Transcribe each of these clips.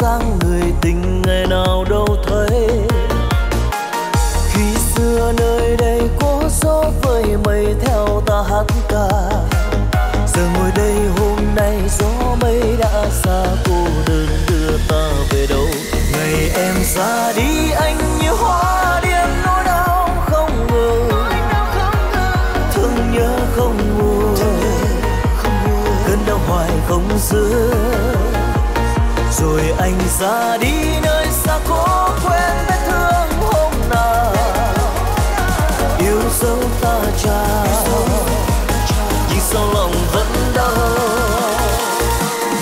dáng người tình ngày nào đâu thấy. Khi xưa nơi đây có gió với mây theo ta hát ca, giờ ngồi đây hôm nay gió mây đã xa, cô đơn đưa ta về đâu. Ngày em ra đi anh như hoa điên, nỗi đau không ngờ, thương nhớ không nguôi, cơn đau hoài không dứt. Rồi anh ra đi nơi xa cố quên vết thương hôm nào. Yêu dấu ta trao, nhưng sau lòng vẫn đau.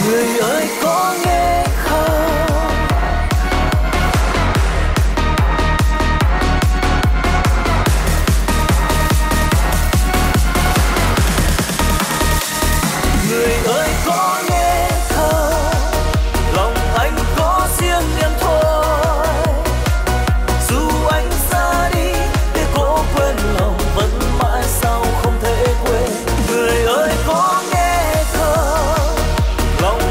Người ơi có nghe không? Người ơi có nghe? Chỉ là giấc mơ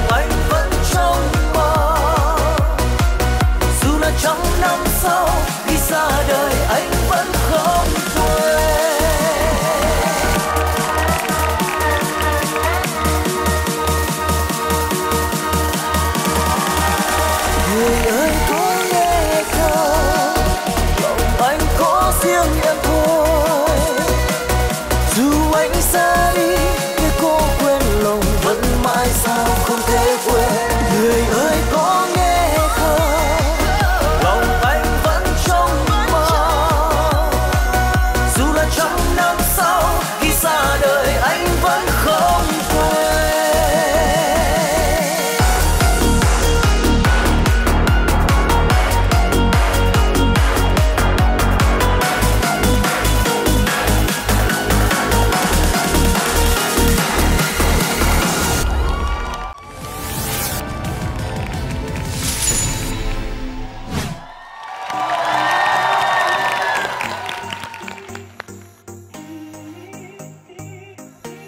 thoáng qua, em đang nơi nào? Where are you now? Có bao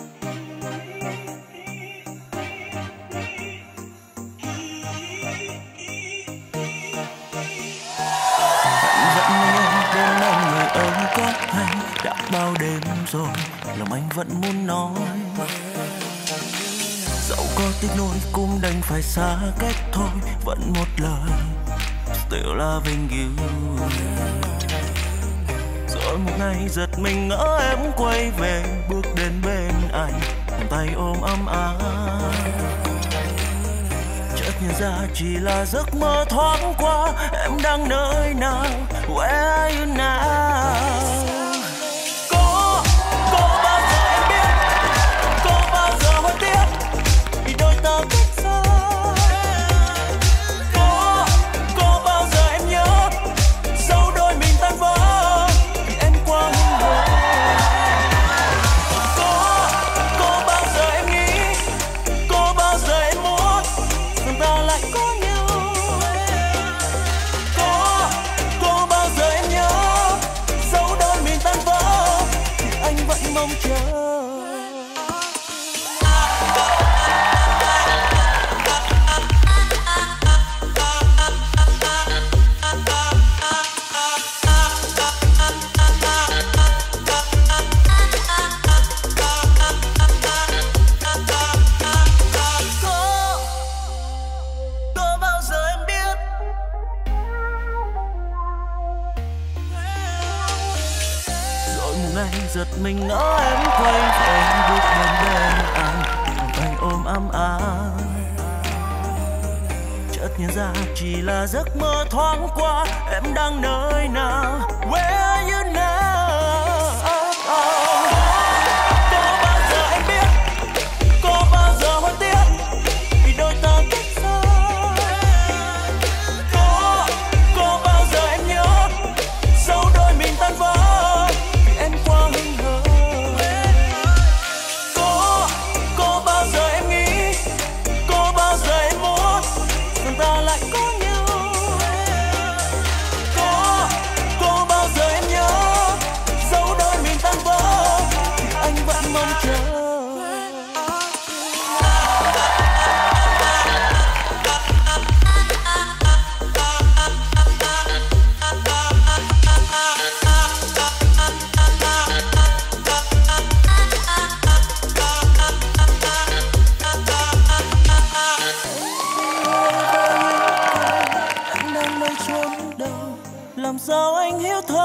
giờ em biết, có bao giờ hối tiếc vì đôi ta cách xa? Có bao giờ em nhớ dấu đôi mình tan vỡ vì em quá hung hăng? Có bao giờ em nghĩ, có bao giờ em muốn rằng ta lại có? Giật mình ngỡ em quay về bước bên anh, anh ôm ấm áp. Chợt nhận ra chỉ là giấc mơ thoáng qua, em đang nơi nào? Where are you now? Có bao giờ em biết, có bao giờ hối tiếc vì đôi ta cách xa? Có bao giờ em nhớ dấu đôi mình tan vỡ? Có bao giờ em nhớ làm sao anh hiểu thấu.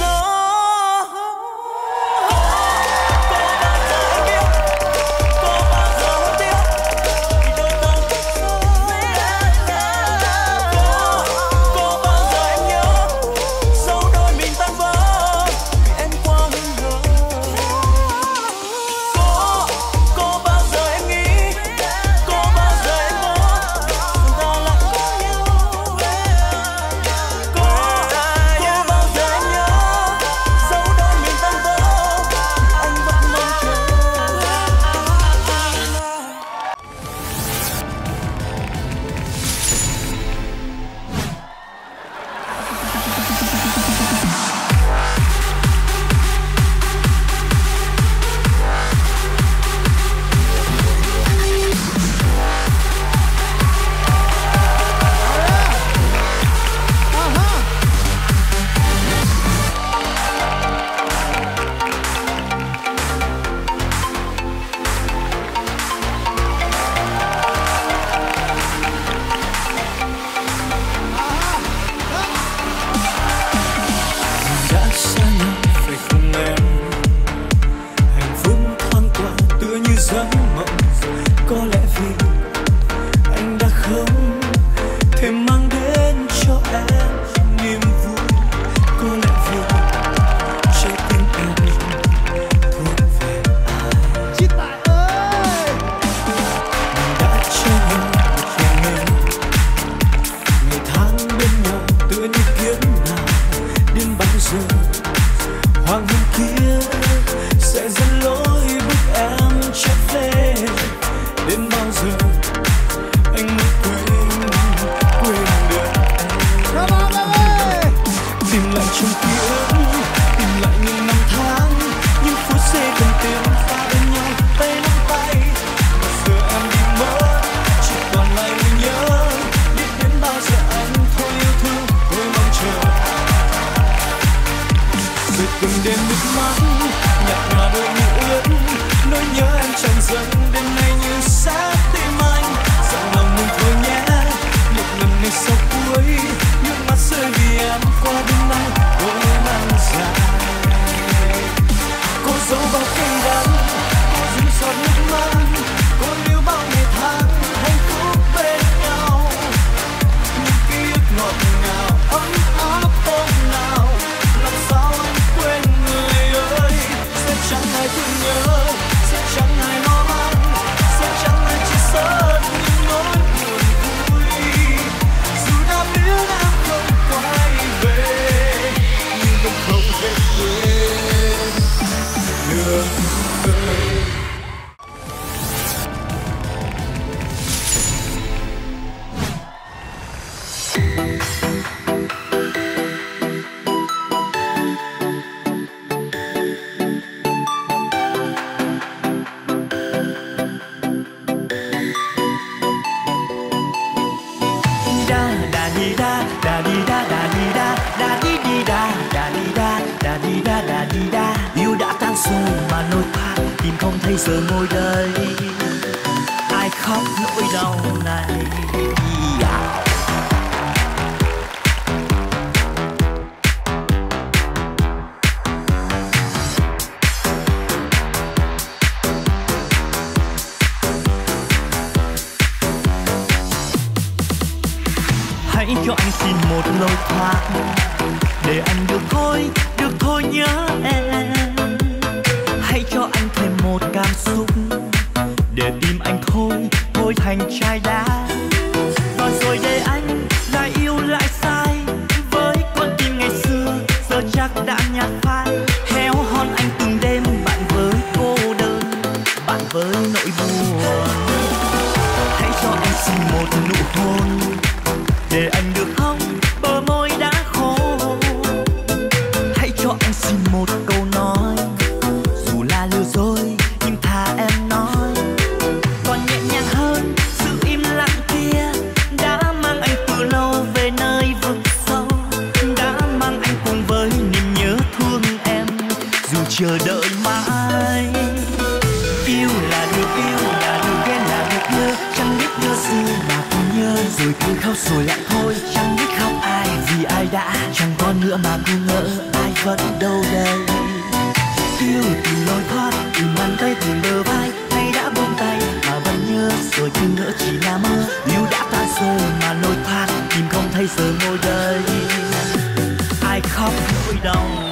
dấu. Giờ ngồi đây ai khóc nỗi đau này. Hãy cho anh xin một lối thoát để anh được thôi nhớ em. Hãy cho anh thêm một cảm xúc để tim anh thôi thành chai đá. Và rồi để anh lại yêu lại sai với con tim ngày xưa giờ chắc đã nhạt phai. Héo hon anh từng đêm bạn với cô đơn, bạn với nỗi buồn. Hãy cho anh xin một nụ hôn để anh được không bờ môi đã khô. Hãy cho anh xin một câu nói lừa dối nhưng thà em nói còn nhẹ nhàng hơn sự im lặng kia đã mang anh từ lâu về nơi vực sâu, đã mang anh cùng với niềm nhớ thương em dù chờ đợi mãi. Yêu là được yêu. vẫn đâu đây. Yêu thì lối thoát, tìm bàn tay tìm bờ vai, nay đã buông tay mà vẫn nhớ, rồi chừng nữa chỉ là mơ. Yêu đã tan rồi mà lối thoát tìm không thấy giờ ngồi đây. Ai khóc nỗi đau này?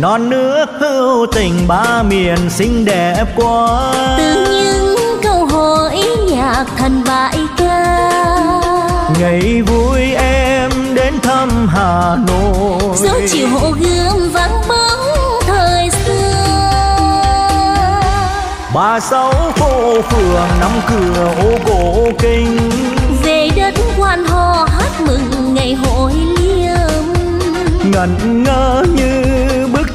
Non nước hữu tình ba miền xinh đẹp quá, từ những câu hỏi nhạc thành bài ca. Ngày vui em đến thăm Hà Nội, dấu chiều hộ gươm vắng bóng thời xưa. 36 phố phường, 5 cửa ô cổ kinh, về đất quan họ hát mừng ngày hội Liêm. Ngẩn ngơ như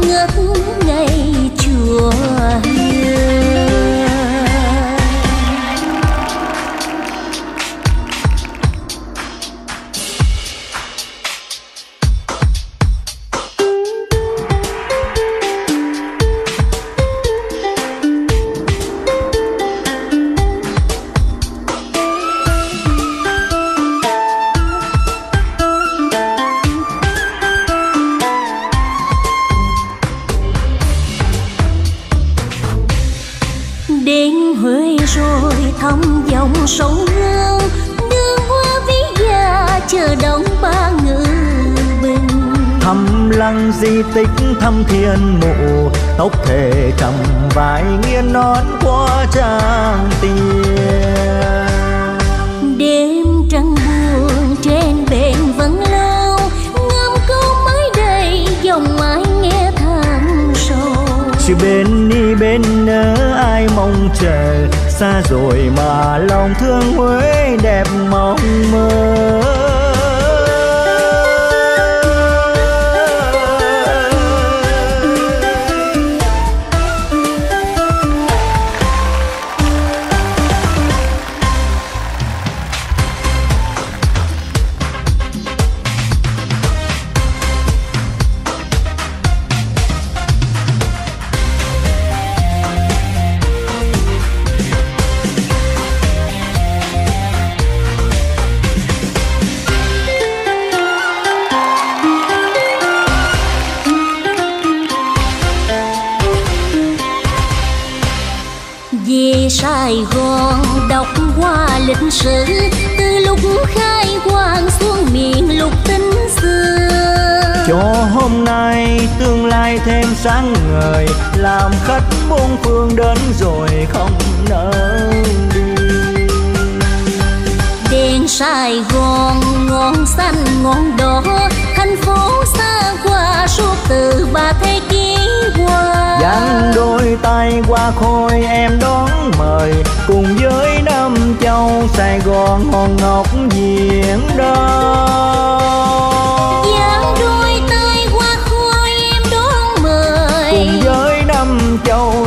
ngước ngày chùa Hương. Sông Hương đường hoa vĩ dạ chờ đón ba ngự bình, thăm lăng di tích thăm thiên mộ, tốc thể trầm vai nghiêng nón qua trang tiền. Đêm trăng buồn trên bến Vân Lâu, ngâm câu mới đầy dòng mãi nghe thầm sâu. Chứ bên đi bên nỡ ai mong chờ, xa rồi mà lòng thương Huế đẹp mong mơ. Sài Gòn đọc qua lịch sử, từ lúc khai quang xuống miền lục tính xưa. Cho hôm nay tương lai thêm sáng ngời, làm khách muôn phương đến rồi không nỡ đi. Đèn Sài Gòn ngọn xanh ngọn đỏ, thành phố xa qua suốt từ 3 thế kỷ qua. Dang đôi tay qua khôi em đón mời, cùng với Nam Châu Sài Gòn hòn ngọc diễn đó. Dang đôi tay qua khôi em đón mời, cùng với Nam Châu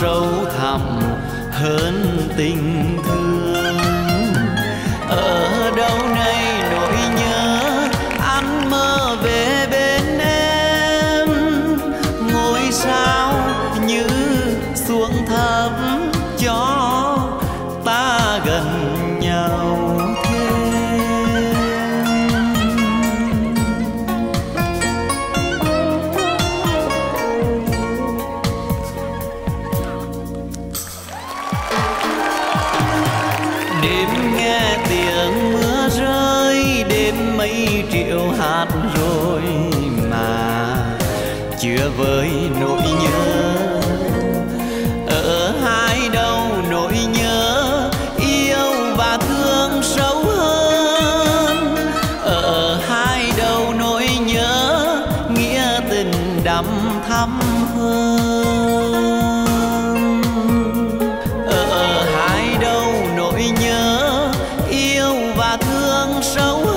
sâu thẳm hơn tình thương. Ở đâu nay nỗi nhớ anh mơ về bên em, ngôi sao như xuống thấp cho ta gần nhau. Triệu hạt rồi mà chưa với nỗi nhớ, ở hai đâu nỗi nhớ yêu và thương sâu hơn, ở hai đâu nỗi nhớ nghĩa tình đậm thắm hơn, ở hai đâu nỗi nhớ yêu và thương sâu hơn.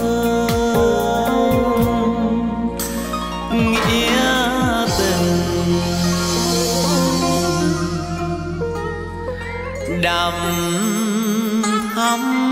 hương nghĩa tình đầm thắm.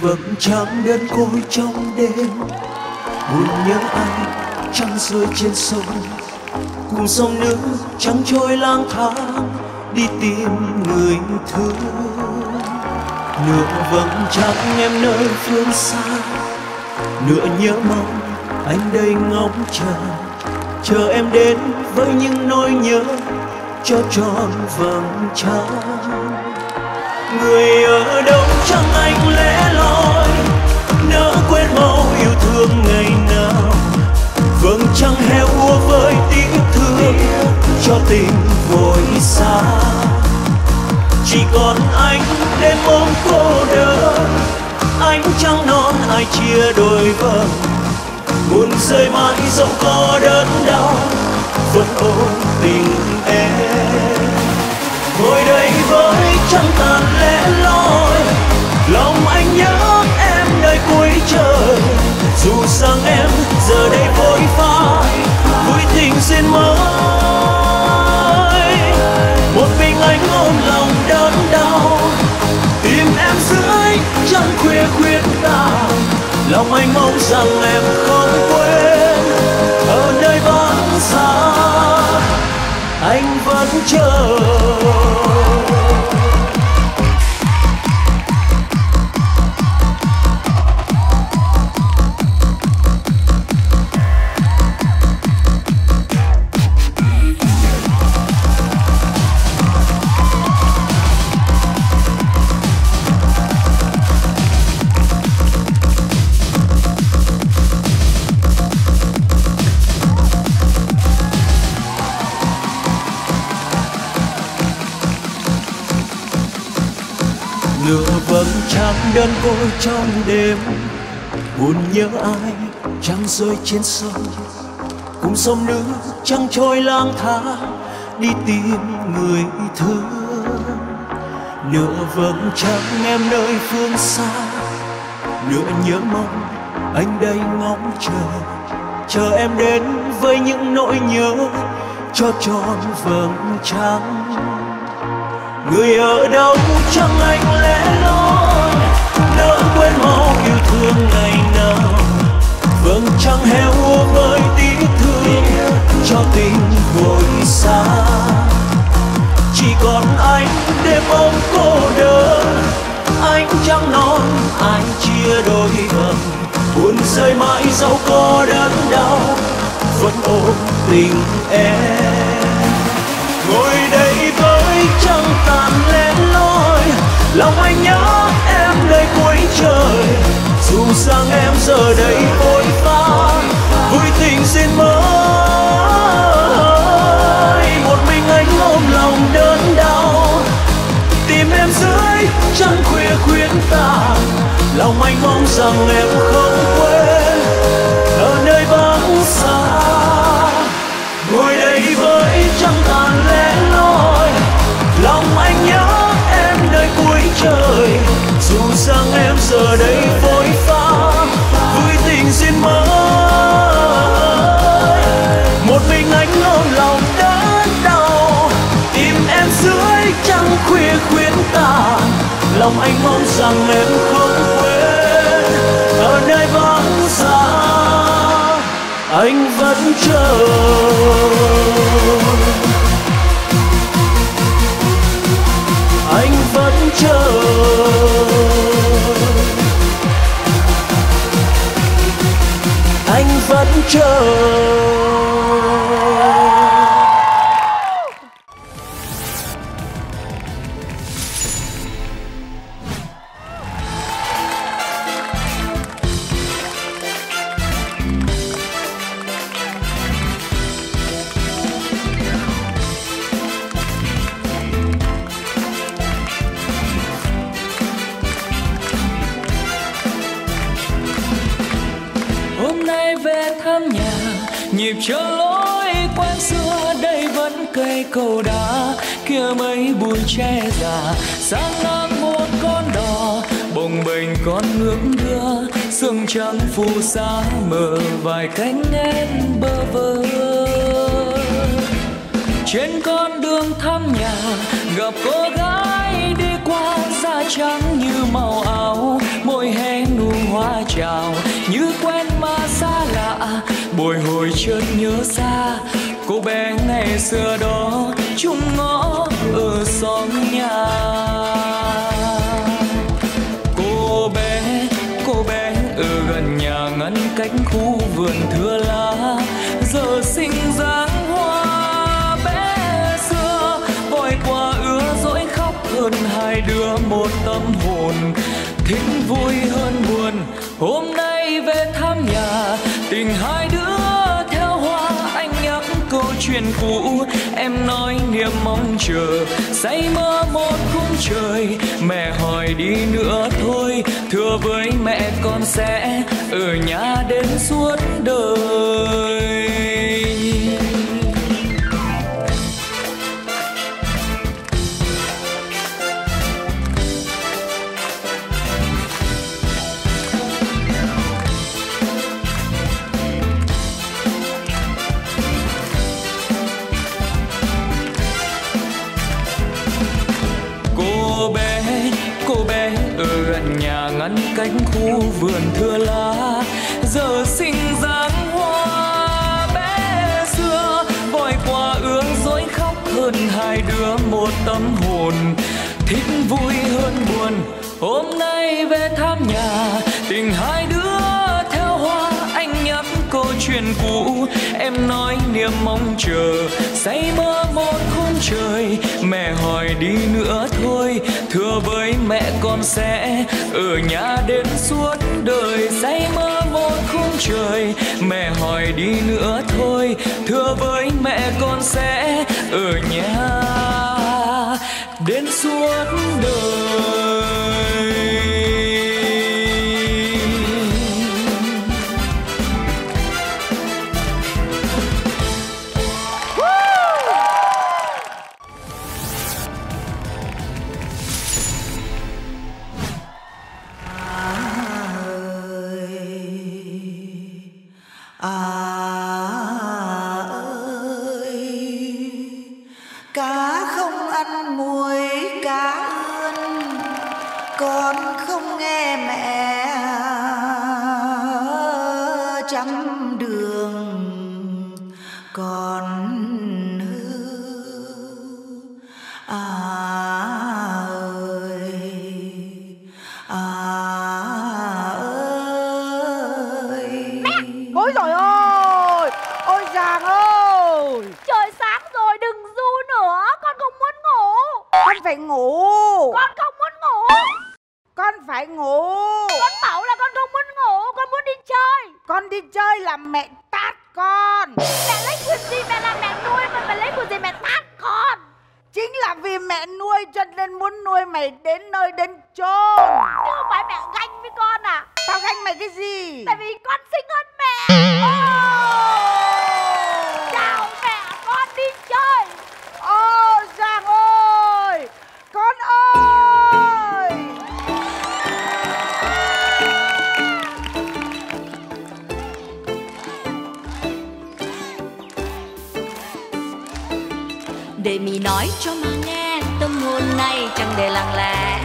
Vầng trăng đơn côi trong đêm buồn nhớ anh, trăng rơi trên sông cùng dòng nước trắng trôi lang thang đi tìm người thương. Nửa vầng trăng em nơi phương xa, nửa nhớ mong anh đây ngóng chờ, chờ em đến với những nỗi nhớ cho tròn vầng trăng. Người ở đâu chẳng anh lẽ loi, nỡ quên bao yêu thương ngày nào. Vầng trăng héo úa với tiếng thương cho tình vội xa, chỉ còn anh đêm ôm cô đơn. Ánh trăng non ai chia đôi vầng, buồn rơi mãi dẫu có đớn đau vẫn ôm tình em. Ngồi đây với trăng tàn lẽ loi, lòng anh nhớ em nơi cuối trời. Dù rằng em giờ đây vội phai vui tình duyên mới, một mình anh ôm lòng đớn đau tìm em dưới trăng khuya khuyên tàn. Lòng anh mong rằng em không quên, ở nơi vắng xa anh vẫn chờ. Nửa vầng trăng đơn côi trong đêm buồn nhớ ai, trăng rơi trên sông cùng sông nước trăng trôi lang thang đi tìm người thương. Nửa vầng trăng em nơi phương xa, nửa nhớ mong anh đây ngóng chờ, chờ em đến với những nỗi nhớ cho tròn vầng trăng. Người ở đâu chẳng anh lẽ loi, nỡ quên máu yêu thương ngày nào. Vầng trăng héo úa với tí thương cho cho tình vội xa, chỉ còn anh đêm ôm cô đơn. Anh trăng non ai chia đôi phần, buồn rơi mãi dẫu có đớn đau, vẫn ôm tình em. Ngồi đây với trăng tàn lên lối, lòng anh nhớ em nơi cuối trời. Dù rằng em giờ đây vội vã, vui tình xin mới. Một mình anh ôm lòng đớn đau, tìm em dưới trăng khuya khuyên tàn. Lòng anh mong rằng em không quên ở nơi vắng xa. Ngồi đây với trăng tàn lẽ loi, lòng anh nhớ em nơi cuối trời. Dù rằng em giờ đây vội vã, vui tình xin mới. Một mình anh ôm lòng đớn đau, tìm em dưới trăng khuya khuyên tàn. Lòng anh mong rằng em không quên ở nơi vắng xa. Anh vẫn chờ. Anh vẫn chờ. Anh vẫn chờ. Nhịp trở lối quen xưa đây vẫn cây cầu đá kia mấy bụi tre già, sáng nắng một con đò bồng bềnh con nước đưa, sương trắng phủ xa mờ vài cánh én bơ vơ. Trên con đường thăm nhà gặp cô gái đi qua, da trắng như màu áo, môi hé nụ hoa chào như quen mà xa lạ. Bồi hồi chợt nhớ ra cô bé ngày xưa đó chung ngõ ở xóm nhà. Cô bé ở gần nhà ngăn cách khu vườn thưa lá, giờ sinh dáng hoa bé xưa vội qua ứa dỗi khóc hơn hai đứa một tâm hồn. Thích vui hơn buồn, hôm nay về thăm nhà, tình hai đứa theo hoa. Anh nhắc câu chuyện cũ, em nói niềm mong chờ, say mơ một khung trời. Mẹ hỏi đi nữa thôi, thưa với mẹ con sẽ ở nhà đến suốt đời. Cánh khu vườn thưa lá, giờ sinh dáng hoa bé xưa vội qua ương dối khóc hơn hai đứa một tâm hồn. Thích vui hơn buồn, hôm nay về thăm nhà, tình hai đứa theo hoa. Anh nhắc câu chuyện cũ, em nói niềm mong chờ, say mơ một khung trời. Mẹ hỏi đi nữa thôi, thưa với mẹ con sẽ ở nhà đến suốt đời. Say mơ một khung trời, mẹ hỏi đi nữa thôi, thưa với mẹ con sẽ ở nhà đến suốt đời. Con phải ngủ. Con không muốn ngủ. Con phải ngủ. Con bảo là con không muốn ngủ, con muốn đi chơi. Con đi chơi là mẹ tát con. Mẹ lấy quyền gì mẹ làm mẹ nuôi mà mẹ lấy quyền gì mẹ tát con? Chính là vì mẹ nuôi cho nên muốn nuôi mày đến nơi đến chốn. Chứ không phải mẹ ganh với con à? Tao ganh mày cái gì? Tại vì con xinh hơn mẹ. Chào mẹ, con đi chơi. Ô Giang ơi, con ơi. Để mì nói cho mà nghe tâm hồn này chẳng để lặng lẽ.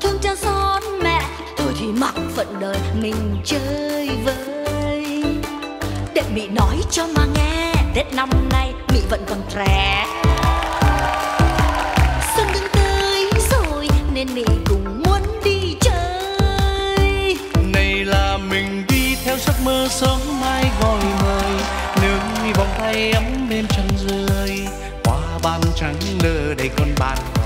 Thương cha xót mẹ, tôi thì mặc phận đời mình chơi vơi. Để mị nói cho mà nghe Tết năm nay mị vẫn còn trẻ. Xuân đang tới rồi nên mị cũng muốn đi chơi. Này là mình đi theo giấc mơ sớm mai gọi mời. Nương vòng tay ấm bên trăng rơi. Hoa ban trắng nở đầy con bạn đỏ.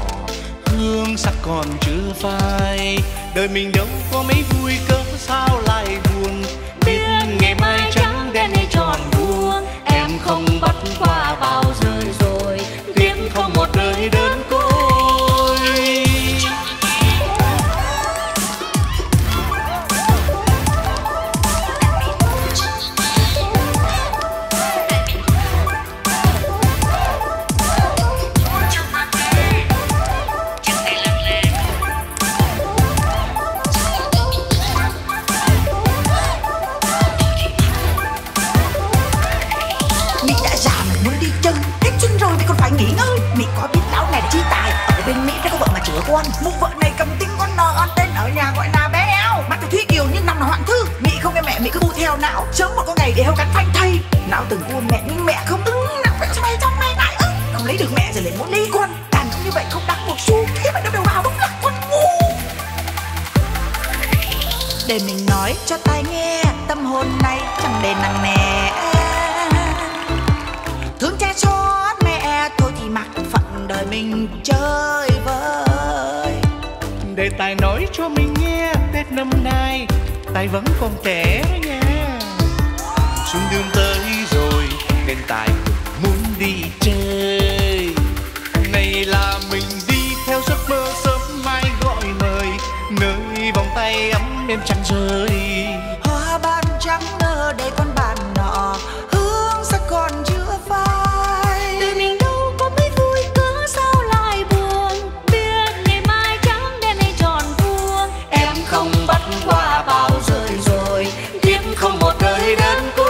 Hương sắc còn chưa phai. Đời mình đâu có mấy vui cơ sao lại buồn. Biết ngày mai trắng đen hay tròn vuông em không bắt qua bao giờ rồi. Tiếc không một đời đơn côi. Con mụ vợ này cầm tinh con nờ on tên ở nhà gọi là bé eo. Mắt thì thúy kiều nhưng năm là hoạn thư. Mị không nghe mẹ mị cứ bu theo não. Sớm một con ngày để heo cắn phanh thây. Não từng ôm mẹ nhưng mẹ không ưng. Não phải trong mày lại ưng. Không lấy được mẹ rồi lại muốn lấy con. Đàn ông như vậy không đáng một xu. Thế mà nó đều vào đúng là con ngu. Để mình nói cho tai nghe tâm hồn này chẳng để nặng nề. Thương cha xót mẹ tôi thì mặc phận đời mình chơi vơi. Để tài nói cho mình nghe Tết năm nay tài vẫn còn trẻ nha. Xuân đương tới rồi nên tài cũng muốn đi chơi. Này là mình đi theo giấc mơ sớm mai gọi mời. Nơi vòng tay ấm đêm trăng rơi. Hoa ban trắng nở đầy con bạn nọ. Hương sắc còn chưa phai. Đời mình đâu có mấy vui cớ sao lại buồn. Biết ngày mai trắng đen hay tròn vuông em không bắt qua bao giờ rồi. Tiếc không một đời đơn côi.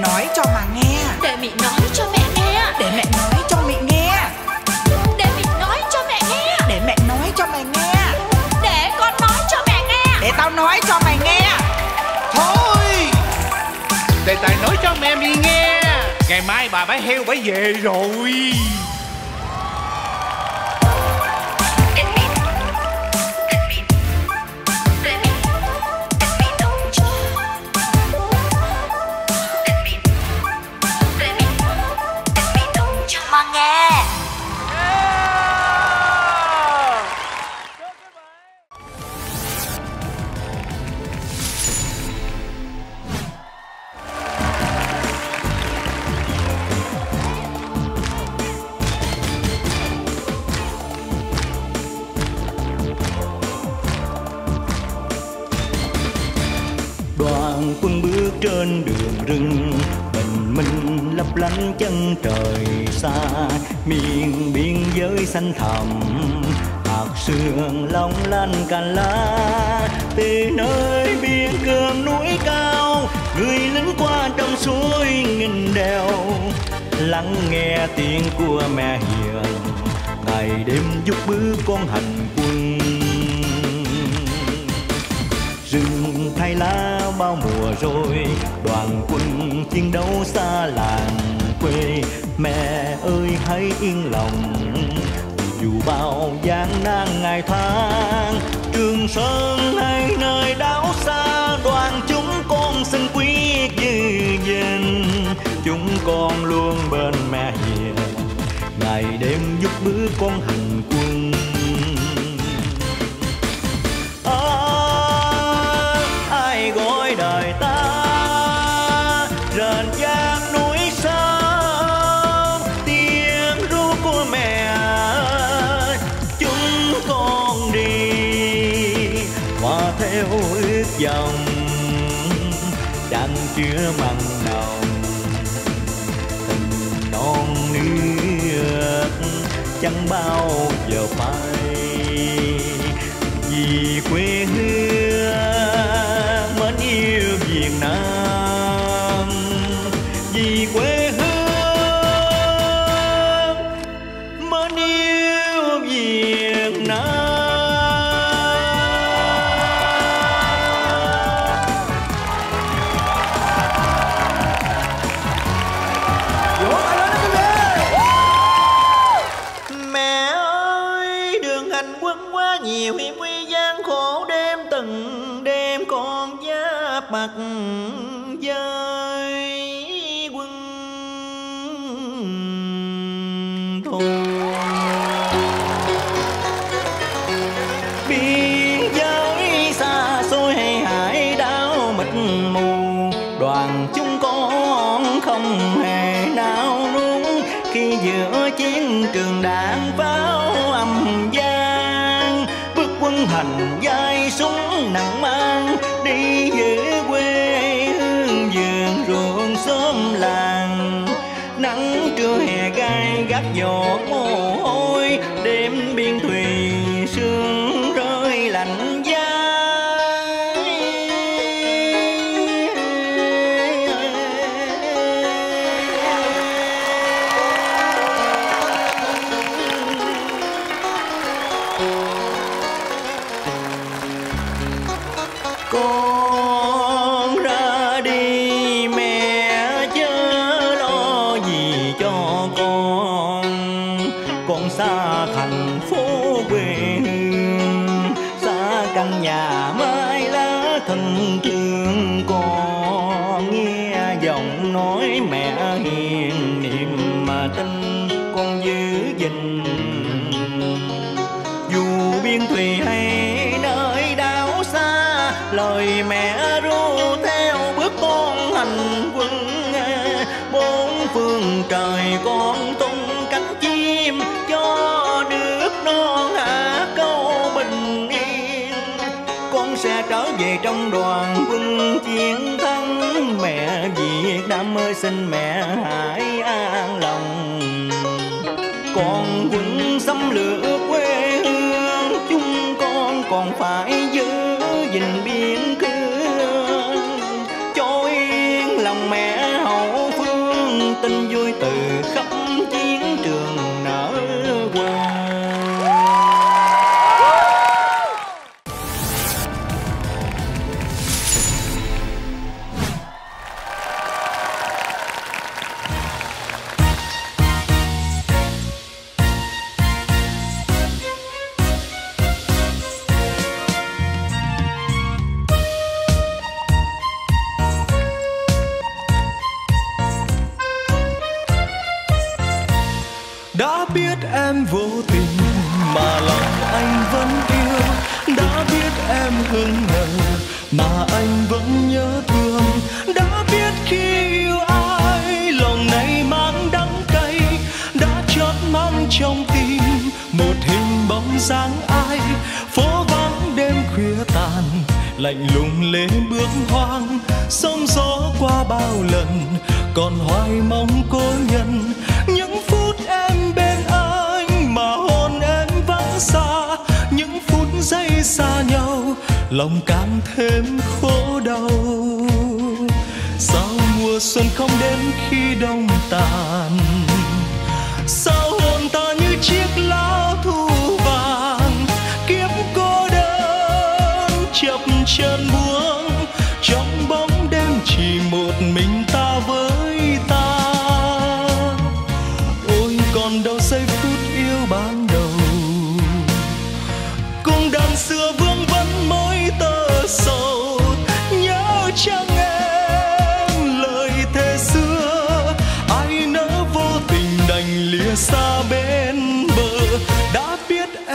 Nói cho mày nghe. Thôi để tài nói cho mẹ đi nghe. Ngày mai bà bái heo bái về rồi. Trên đường rừng bình minh lấp lánh chân trời xa. Miền biên giới xanh thẳm hạt sương long lanh cành lá. Từ nơi biên cường núi cao người lính qua đông suối nghìn đèo. Lắng nghe tiếng của mẹ hiền ngày đêm giúp bước con hành quân. Rừng thay lá bao mùa rồi, đoàn quân chiến đấu xa làng quê. Mẹ ơi hãy yên lòng, dù bao gian nan ngày tháng. Trường Sơn hay nơi đảo xa, đoàn chúng con xin quyết giữ gìn. Chúng con luôn bên mẹ hiền, ngày đêm giúp đỡ con hành quân. Ai gọi đời ta rền vang núi sâu, tiếng ru của mẹ chúng con đi hòa theo ước vọng đang chứa mặn nồng. Tình non nước chẳng bao giờ phai, vì quê hương mến yêu Việt Nam, vì quê hương mến yêu Việt Nam. Mẹ ơi, đường hành quân quá nhiều hiểm nguy gian khổ, đêm từng đêm con giáp mặt với quân thù. Biên giới xa xôi hay hải đảo mịt mù, đoàn chúng con không hề nao núng khi giữa chiến trường đạn pháo âm vang. Bước quân hành vai súng nặng mang đi giữ quê hương vườn ruộng xóm làng. Nắng trưa hè gai gắt giọt mồ hôi, đêm biên thùy sương rơi lạnh giá. Con ra đi mẹ chớ lo gì cho con xa thành phố quê hương, xa căn nhà mái lá thân thương. Con nghe giọng nói mẹ hiền niệm mà tin con giữ gìn, dù biên thùy hay nơi đảo xa, lời mẹ ru theo bước con hành quân. Bốn phương trời con tung cánh chim, cho nước non hạ câu bình yên. Con sẽ trở về trong đoàn quân chiến thắng. Mẹ Việt Nam ơi xin mẹ hãy an lòng, còn quân xâm lược quê hương chúng con còn phải giữ nhìn biên cương cho yên lòng mẹ hậu phương. Tin vui từ khắp chiến trường nở hoa. Đã biết em vô tình mà lòng anh vẫn yêu, đã biết em hững hờ mà anh vẫn nhớ thương. Đã biết khi yêu ai lòng này mang đắng cay, đã chớp mang trong tim một hình bóng dáng ai. Phố vắng đêm khuya tàn lạnh lùng lê bước hoang, sóng gió qua bao lần còn hoài mong cô nhân. Những phút em bên anh mà hồn em vắng xa, những phút giây xa nhau lòng càng thêm khổ đau. Sao mùa xuân không đến khi đông tàn, sao hồn ta như chiếc lá thu vàng. Kiếp cô đơn chập chờn buông, trong bóng đêm chỉ một mình ta với ta. Ôi còn đâu giây phút yêu ban đầu.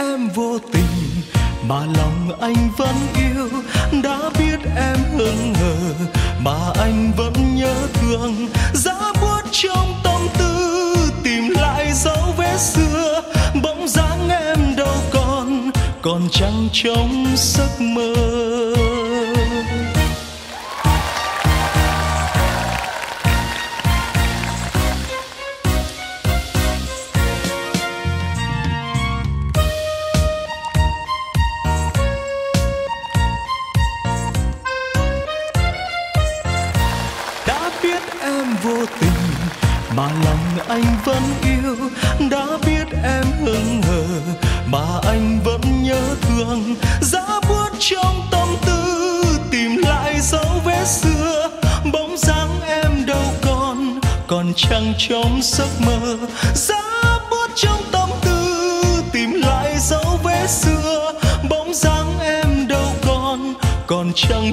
em vô tình mà lòng anh vẫn yêu, đã biết em hững hờ mà anh vẫn nhớ thương, giá buốt trong tâm tư tìm lại dấu vết xưa, bóng dáng em đâu còn, còn trăng trong giấc mơ. Vô tình mà lòng anh vẫn yêu, đã biết em hững hờ mà anh vẫn nhớ thương, giá buốt trong tâm tư tìm lại dấu vết xưa, bóng dáng em đâu còn, còn trăng trong giấc mơ, giá buốt trong tâm tư tìm lại dấu vết xưa, bóng dáng em đâu còn, còn trăng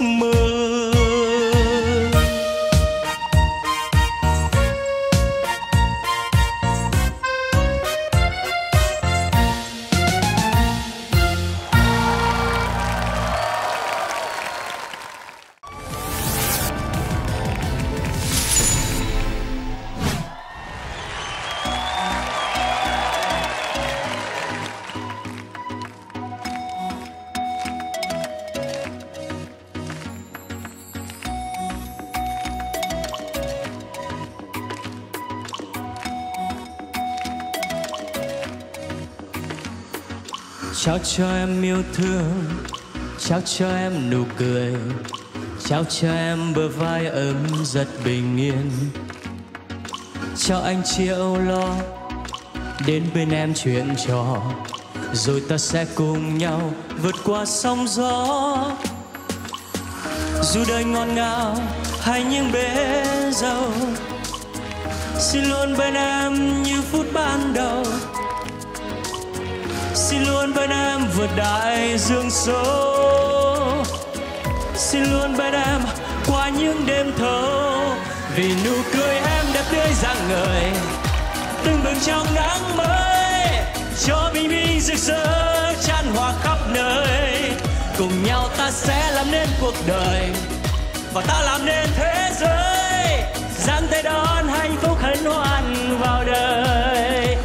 mơ. Trao cho em yêu thương, trao cho em nụ cười, trao cho em bờ vai ấm giật bình yên, cho anh chia âu lo, đến bên em chuyện trò, rồi ta sẽ cùng nhau vượt qua sóng gió. Dù đời ngọt ngào hay những bể dâu, xin luôn bên em như phút ban đầu, xin luôn bên em vượt đại dương số, xin luôn bên em qua những đêm thâu, vì nụ cười em đẹp tươi rạng ngời, từng bừng trong nắng mới, cho bình minh rực rỡ tràn hòa khắp nơi. Cùng nhau ta sẽ làm nên cuộc đời, và ta làm nên thế giới, giang tay đón hạnh phúc hân hoan vào đời.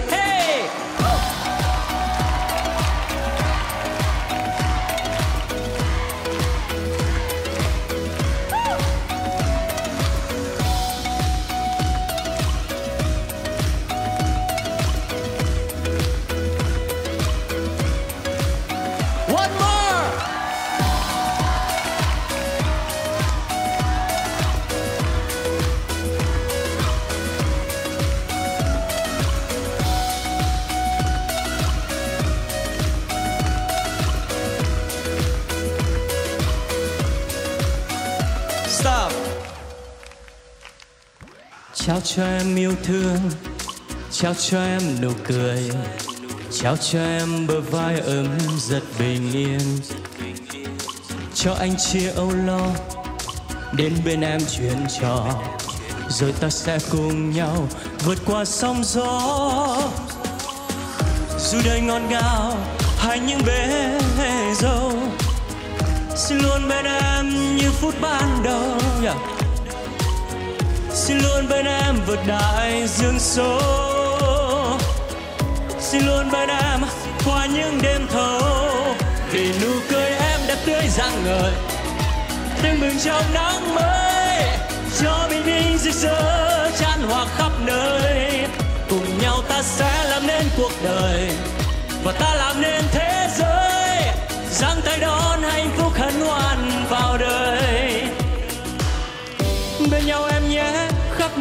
Trao cho em yêu thương, trao cho em nụ cười, trao cho em bờ vai ấm giật bình yên, cho anh chia âu lo, đến bên em chuyện trò, rồi ta sẽ cùng nhau vượt qua sóng gió. Dù đời ngọt ngào hay những bể dâu, xin luôn bên em như phút ban đầu, xin luôn bên em vượt đại dương số, xin luôn bên em qua những đêm thâu, vì nụ cười em đẹp tươi rạng ngời, từng bừng trong nắng mới, cho bình minh rực rỡ tràn hòa khắp nơi. Cùng nhau ta sẽ làm nên cuộc đời, và ta làm nên thế giới, giang tay đón hạnh phúc hân hoan vào đời. Bên nhau em nhé khắp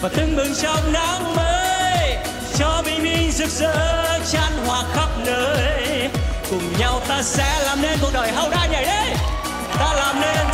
và từng bừng trong nắng mới, cho bình minh rực rỡ tràn hòa khắp nơi. Cùng nhau ta sẽ làm nên cuộc đời hậu đa nhảy đi. Ta làm nên